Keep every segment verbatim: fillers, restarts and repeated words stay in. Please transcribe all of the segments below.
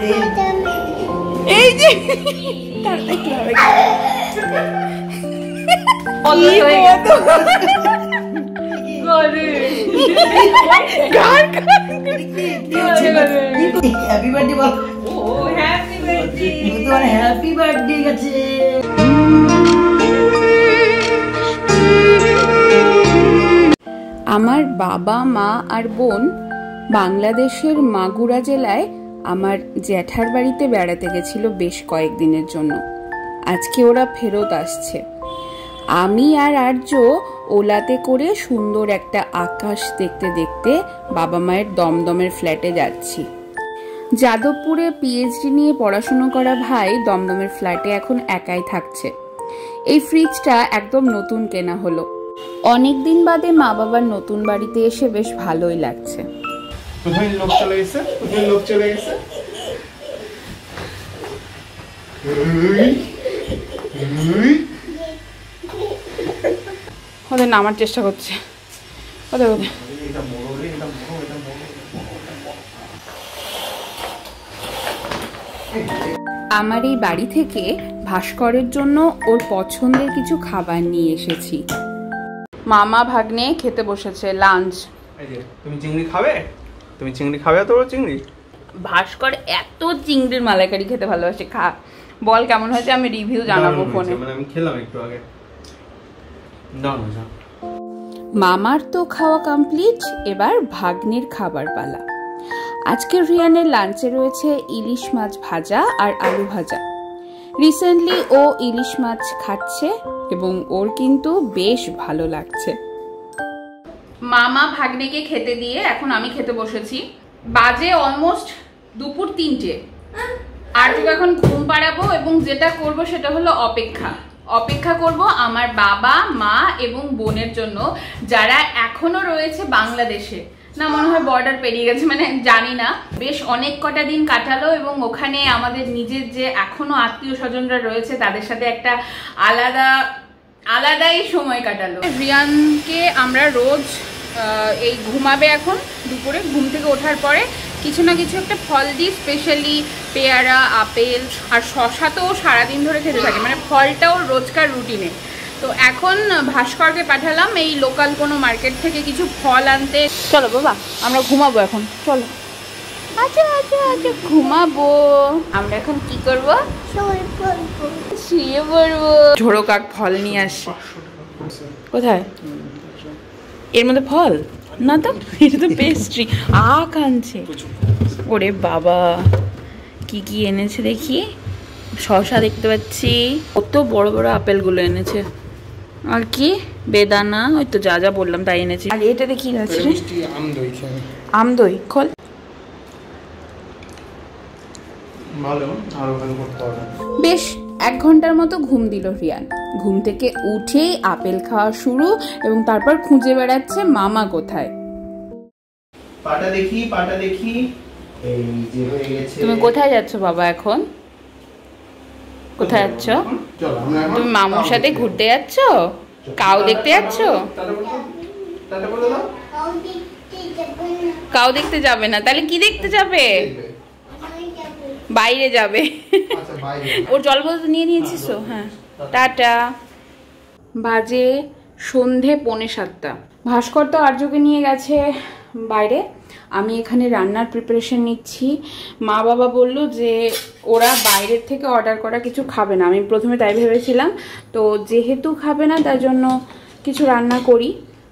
Happy birthday. Oh, happy birthday. Happy birthday. আমার বাবা মা আর বোন বাংলাদেশের মাগুরা জেলায় আমার জ্যাঠার বাড়িতে বেড়াতে গেছিল বেশ কয়েকদিনের জন্য। আজকে ওরা ফেরত আসছে। আমি আর আর্য ওলাতে করে সুন্দর একটা আকাশ দেখতে দেখতে বাবা মায়ের দমদমের ফ্ল্যাটে যাচ্ছি। যাদবপুরে পিএইচডি নিয়ে পড়াশুনো করা ভাই দমদমের ফ্ল্যাটে এখন একাই থাকছে। এই ফ্রিজটা একদম নতুন কেনা হলো। অনেকদিন বাদে মা বাবার নতুন বাড়িতে এসে বেশ ভালোই লাগছে। ওদের নামার চেষ্টা করছে। আমার এই বাড়ি থেকে ভাস্করের জন্য ওর পছন্দের কিছু খাবার নিয়ে এসেছি। মামা ভাগ্নে খেতে বসেছে লাঞ্চ। তুমি চিংড়ি খাবে? তুমি চিংড়ি খাবে? তোর চিংড়ি? ভাস্কর এত চিংড়ির মালাইকারি খেতে ভালোবাসে। খা, বল কেমন হয়েছে, আমি রিভিউ জানাবো ফোনে। মানে আমি খেলাম একটু আগে। না না, মামার তো খাওয়া কমপ্লিট, এবার ভাগ্নের খাবার পালা। আজকে রিয়ানের লাঞ্চে রয়েছে ইলিশ মাছ ভাজা আর আলু ভাজা। রিসেন্টলি ও ইলিশ মাছ খাচ্ছে এবং ওর কিন্তু বেশ ভালো লাগছে। মামা ভাগ্নেকে খেতে দিয়ে এখন আমি খেতে বসেছি। বাজে অলমোস্ট দুপুর তিনটে। আর তোকে এখন ঘুম পাড়াবো এবং যেটা করব সেটা হলো অপেক্ষা। অপেক্ষা করব আমার বাবা মা এবং বোনের জন্য, যারা এখনো রয়েছে বাংলাদেশে। না, মনে হয় বর্ডার পেরিয়ে গেছে, মানে জানি না। বেশ অনেক কটা দিন কাটালো এবং ওখানে আমাদের নিজের যে এখনো আত্মীয় স্বজনরা রয়েছে তাদের সাথে একটা আলাদা আলাদাই সময় কাটালো। রিয়ানকে আমরা রোজ এই ঘুমাবে এখন দুপুরে, ঘুম থেকে ওঠার পরে কিছু না কিছু একটা ফল দিই, স্পেশালি পেয়ারা, আপেল আর শশা তো সারাদিন ধরে খেতে থাকে, মানে ফলটাও রোজকার রুটিনে। তো এখন ভাস্করকে পাঠালাম এই লোকাল কোনো মার্কেট থেকে কিছু ফল আনতে। চলো বাবা, আমরা ঘুমাবো এখন, চলো। আচ্ছা আচ্ছা আচ্ছা, ঘুমাবো। আমরা এখন কি করবো? শুয়ে পড়বো। ঝোড়ো কাক ফল নিয়ে আসি। কোথায়? এর মধ্যে ফল না তো, এটা তো পেস্ট্রি। আখ আনছে। ওরে বাবা, কি কি এনেছে দেখি। শসা দেখতে পাচ্ছি, কত বড় বড় আপেলগুলো এনেছে। আর কি বেদানা, ওই তো যা যা বললাম তাই এনেছি। আর এটা দেখি আছে আম দই। খোল, বেশ এক ঘন্টার মতো ঘুম দিল রিয়ান। ঘুম থেকে উঠেই আপেল খাওয়া শুরু এবং তারপর খুঁজে বেড়াচ্ছে মামা কোথায়। পাটা দেখি, পাটা দেখি। এই যে হয়ে গেছে। তুমি কোথায় যাচ্ছ বাবা এখন? কোথায় যাচ্ছ? তুমি মামুর সাথে ঘুরতে যাচ্ছ? কাউ দেখতে যাচ্ছ? কাউ দেখতে যাবে না? তাহলে কি দেখতে যাবে? বাইরে যাবে। ওর জল বোতল নিয়ে নিয়েছিস? হ্যাঁ, টাটা। বাজে সন্ধে পৌনে সাতটা। ভাস্কর তো আর্যকে নিয়ে গেছে বাইরে। আমি এখানে রান্নার প্রিপারেশন নিচ্ছি। মা বাবা বললো যে ওরা বাইরের থেকে অর্ডার করা কিছু খাবে না। আমি প্রথমে তাই ভেবেছিলাম, তো যেহেতু খাবে না তার জন্য কিছু রান্না করি।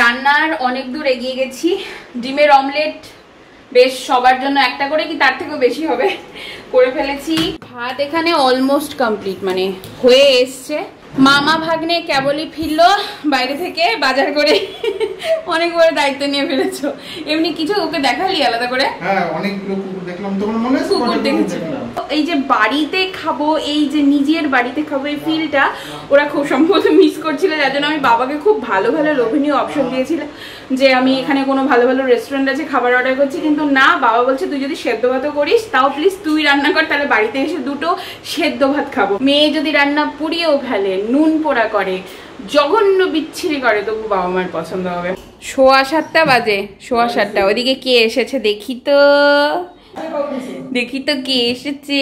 রান্নার অনেক দূর এগিয়ে গেছি। ডিমের অমলেট বেশ সবার জন্য একটা করে, কি তার থেকেও বেশি হবে, করে ফেলেছি। ভাত এখানে অলমোস্ট কমপ্লিট, মানে হয়ে এসছে। মামা ভাগ্নে কেবলই ফিরল বাইরে থেকে বাজার করে। অনেক বড় দায়িত্ব নিয়ে ফেলেছো। এমনি কিছু ওকে দেখালি আলাদা করে? হ্যাঁ, অনেকগুলো কুকুর দেখলাম। তোমার মনে আছে? কুকুর দেখেছি। এই যে বাড়িতে খাবো, এই যে নিজের বাড়িতে খাবো, এই ফিলটা ওরা খুব সম্ভবত মিস করছিল, যার জন্য আমি বাবাকে খুব ভালো ভালো লোভনীয় অপশন দিয়েছিলাম যে আমি এখানে কোনো ভালো ভালো রেস্টুরেন্ট আছে খাবার অর্ডার করছি, কিন্তু না, বাবা বলছে তুই যদি সেদ্ধ ভাত করিস তাও প্লিজ তুই রান্না কর, তাহলে বাড়িতে এসে দুটো সেদ্ধ ভাত খাবো। মেয়ে যদি রান্না পুড়িয়েও ফেলে, নুন পোড়া করে, জঘন্য বিচ্ছিরি করে, তবু বাবা মার পছন্দ হবে। সোয়া সাতটা বাজে, সোয়া সাতটা। ওদিকে কে এসেছে দেখি তো, দেখি তো কে এসেছে।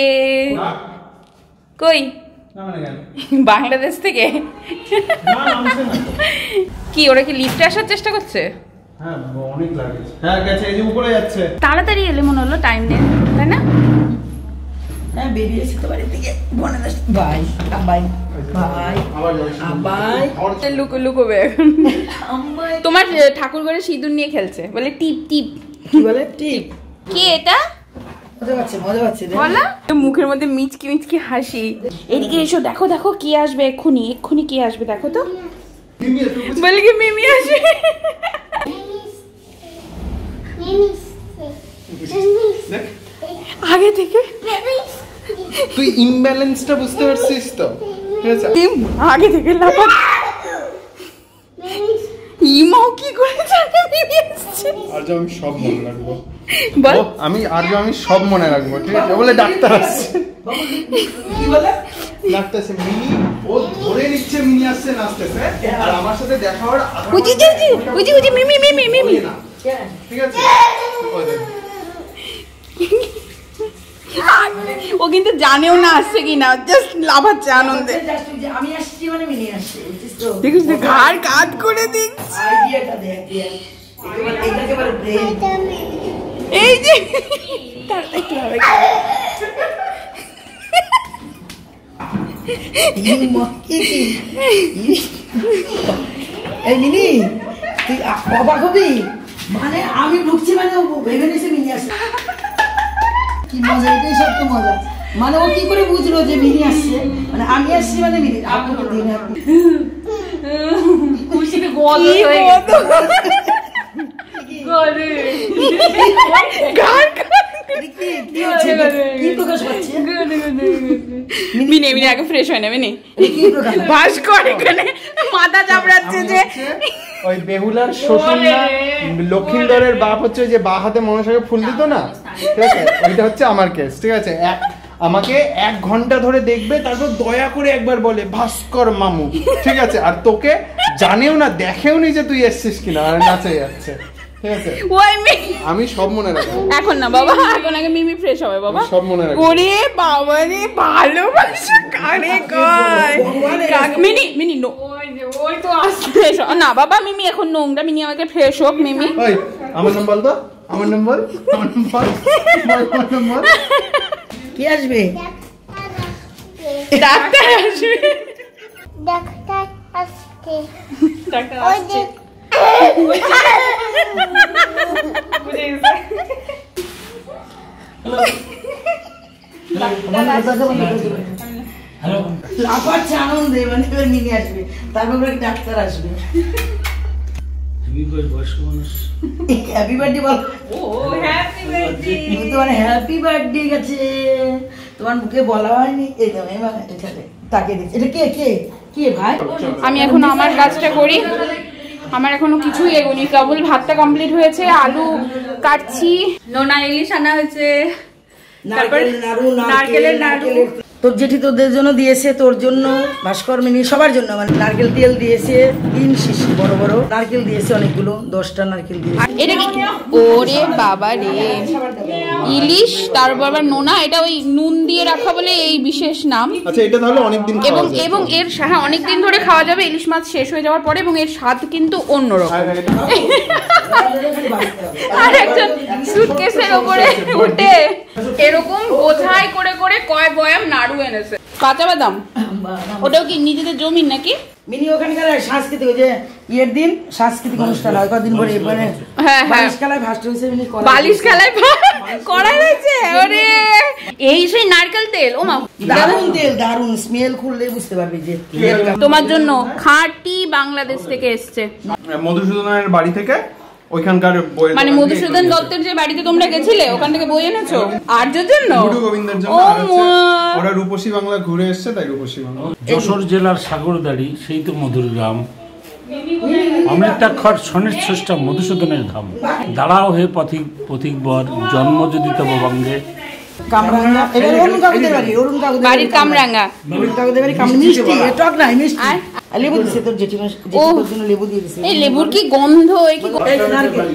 কই, বাংলাদেশ থেকে? কি ওরা কি লিফটে আসার চেষ্টা করছে? তাড়াতাড়ি এলে মনে হলো টাইম নেই, তাই না? তোমার ঠাকুর ঘরে সিঁদুর নিয়ে খেলছে, বলে টিপ টিপ। কি বলে টিপ? কি এটা? মুখের মধ্যে মিচকি মিচকি হাসি। এদিকে এসো, দেখো দেখো কি আসবে এক্ষুনি, এক্ষুনি কি আসবে দেখো তো। বলে কি মিমি আসবে? আগে থেকে তুই ইমব্যালেন্সটা বুঝতে পারছিস তো? আগে থেকে লাফা ইমাও কি করে থাকে মিমি আসছে। আর যা আমি সব মনে রাখবো, বল আমি আর যা আমি সব মনে রাখবো, ঠিক আছে? বলে ডাক্তার আসছে। কি বলে? ডাক্তার আসছে, মিমি ও ধরে নিচ্ছে মিমি আসছে, নাচতেছে আর আমার সাথে দেখা হওয়ার আগে বুঝি বুঝি বুঝি বুঝি মিমি মিমি মিমি, ঠিক আছে? ও কিন্তু জানেও না আসছে কিনা, জাস্ট লাফাচ্ছে আনন্দে। দেখিস তো ঘাড় কাত করে দিচ্ছে। এই যে মিনি, তুই অবাক হবি, মানে আমি ঢুকছি মানে ও ভেবে নিয়েছে মিনি আসছে। কি মজা, এটাই সব তো মজা। মানে ও কি করে বুঝলো যে মিনি আসছে, মানে আমি আসছি মানে মিনি। আপনাকে দিন খুশিতে গোল হয়ে গেল, গরে গান কি হচ্ছে, কি প্রকাশ পাচ্ছে মিনি? মিনি আগে ফ্রেশ হয় না, মিনি কি প্রকাশ ভাস করে এখানে মাথা চাপড়াচ্ছে। যে ওই বেহুলার শ্বশুর না লক্ষিন্দরের বাপ হচ্ছে যে বা হাতে মনসাকে ফুল দিত না, ঠিক আছে? ওইটা হচ্ছে আমার কেস, ঠিক আছে? আমাকে এক ঘন্টা ধরে দেখবে, তারপর দয়া করে একবার বলে ভাস্কর মামু, ঠিক আছে? আর তোকে জানেও না, দেখেও নি যে তুই এসছিস কিনা, আর নাচে যাচ্ছে, ঠিক আছে? আমি সব মনে রাখবো এখন না বাবা, এখন আগে মিমি ফ্রেশ হবে বাবা, সব মনে রাখবো। ওরে বাবা রে, ভালোবাসা কারে কয়? মিনি মিনি নো, ওই তো ফ্রেশ না বাবা, মিমি এখন নোংরা। মিনি আমাকে ফ্রেশ হোক। মিমি ওই আমার নাম বল তো, আমার নাম বল, আমার নাম বল, আমার নাম বল। কি আসবে? ডাক্তার আসবে, ডাক্তার আসছে, ডাক্তার আসছে। হ্যালো হ্যালো, লাফাচ্ছে আনন্দে, মানে এবার মিনি আসবে, তারপর ডাক্তার আসবে। হ্যাপি বার্থডে বল। ও হ্যাপি বার্থডে, তোমার হ্যাপি বার্থডে গেছে, তোমার মুখে বলা হয়নি। এই দাও, এই মাথাটা ছাড়ে তাকে দিচ্ছি। এটা কে কে কে ভাই? আমি এখন আমার কাজটা করি। আমার এখনো কিছুই এগোনি, কেবল ভাতটা কমপ্লিট হয়েছে, আলু কাটছি, নোনা ইলিশ আনা হয়েছে, তারপর নারকেলের নাড়ু তোর জেঠি তোদের জন্য দিয়েছে, তোর জন্য ভাস্কর মিনি সবার জন্য। মানে নারকেল তেল দিয়েছে তিন শিশি, বড় বড় নারকেল দিয়েছে অনেকগুলো, দশটা নারকেল দিয়েছে। এটা কি? ওরে বাবা রে, ইলিশ তারপর আবার নোনা, এটা ওই নুন দিয়ে রাখা বলে এই বিশেষ নাম। আচ্ছা, এটা তাহলে অনেক দিন এবং এবং এর হ্যাঁ অনেক দিন ধরে খাওয়া যাবে, ইলিশ মাছ শেষ হয়ে যাওয়ার পরে, এবং এর স্বাদ কিন্তু অন্যরকম। আর একজন সুটকেসের উপরে উঠে এরকম বোঝাই করে করে কয় বয়াম নাড়ু এনেছে, কাঁচা বাদাম। ওটাও কি নিজেদের জমির নাকি? মিনি ওখানকার সাংস্কৃতিক, যে এর দিন সাংস্কৃতিক অনুষ্ঠান হয় কদিন পরে, এবারে হ্যাঁ বালিশ খেলায় ভাস্ট হয়েছে মিনি, বালিশ খেলায় কড়াই হয়েছে। ওরে এই সেই নারকেল তেল, ওমা দারুন তেল, দারুন স্মেল, খুললে বুঝতে পারবে যে তোমার জন্য খাঁটি বাংলাদেশ থেকে এসেছে, মধুসূদনের বাড়ি থেকে। ওইখানকার বই মানে মধুসূদন দত্তের যে বাড়িতে তোমরা গেছিলে ওখান থেকে বই এনেছো আরজের জন্য গুরু গোবিন্দের জন্য ওরা রূপসী বাংলা ঘুরে এসেছে তাই রূপসী বাংলা যশোর জেলার সাগরদাঁড়ি সেই তো মধুর গ্রাম অমৃতাক্ষর শনির সৃষ্টা মধুসূদনের ধাম দাঁড়াও হে পথিক পথিকবর জন্ম যদি তব বঙ্গে কামরাঙ্গা এর অরুণ কাকুদের বাড়ি অরুণ কাকুদের বাড়ি কামরাঙ্গা অরুণ কাকুদের বাড়ি কাম মিষ্টি টক না মিষ্টি আর লেবু দিছে তোর জেঠিমা জেঠিমার জন্য লেবু দিয়ে দিছে এই লেবুর কি গন্ধ এই কি নারকেল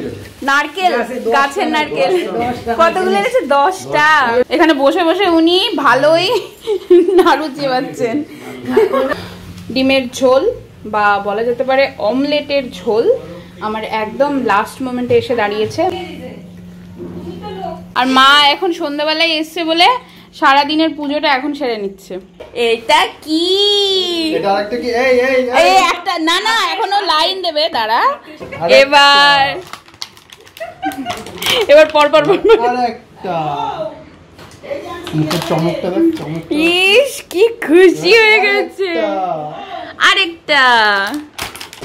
নারকেল গাছের নারকেল কতগুলো আছে দশটা এখানে বসে বসে উনি ভালোই নাড়ু চিবাচ্ছেন ডিমের ঝোল বা বলা যেতে পারে অমলেটের ঝোল আমার একদম লাস্ট মোমেন্টে এসে দাঁড়িয়েছে আর মা এখন সন্ধ্যাবেলায় এসছে বলে সারা দিনের পুজোটা এখন সেরে নিচ্ছে এটা কি এটা আরেকটা কি এই এই এই একটা না না এখনো লাইন দেবে দাঁড়া এবার এবার পর পর আরেকটা মুখের চমকটা দেখ চমকটা ইস কি খুশি হয়ে গেছে আরেকটা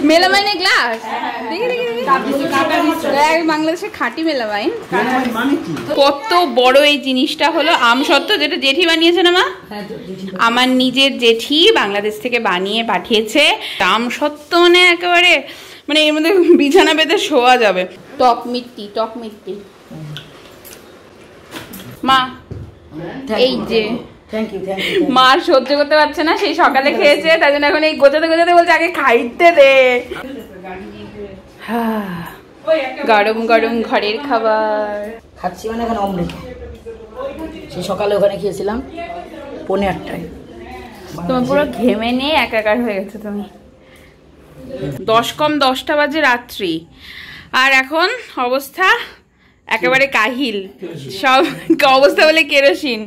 মেলামাইনের গ্লাস বাংলাদেশের খাঁটি মেলামাইন কত বড় এই জিনিসটা হলো আম সত্ত্ব যেটা জেঠি বানিয়েছে না মা আমার নিজের জেঠি বাংলাদেশ থেকে বানিয়ে পাঠিয়েছে আম সত্ত্ব মানে একেবারে মানে এর মধ্যে বিছানা পেতে শোয়া যাবে টক মিষ্টি টক মিষ্টি মা এই যে মা সহ্য করতে পারছে না সেই সকালে খেয়েছে তাই জন্য এখন এই গোজাতে গোজাতে বলছে আগে খাইতে দে গরম গরম ঘরের খাবার খাচ্ছি মানে এখন অমলেট সেই সকালে ওখানে খেয়েছিলাম পৌনে আটটায় তোমার পুরো ঘেমে নিয়ে একাকার হয়ে গেছে তুমি দশ কম দশটা বাজে রাত্রি আর এখন অবস্থা একেবারে কাহিল সব অবস্থা বলে কেরোসিন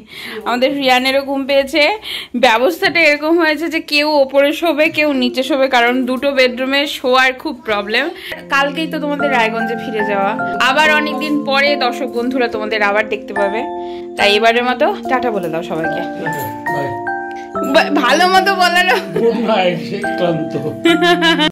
আমাদের রিয়ানেরও ঘুম পেয়েছে ব্যবস্থাটা এরকম হয়েছে যে কেউ ওপরে শোবে কেউ নিচে শোবে কারণ দুটো বেডরুমে শোয়ার খুব প্রবলেম কালকেই তো তোমাদের রায়গঞ্জে ফিরে যাওয়া আবার অনেকদিন পরে দর্শক বন্ধুরা তোমাদের আবার দেখতে পাবে তাই এবারের মতো টাটা বলে দাও সবাইকে ভালো মতো বলারও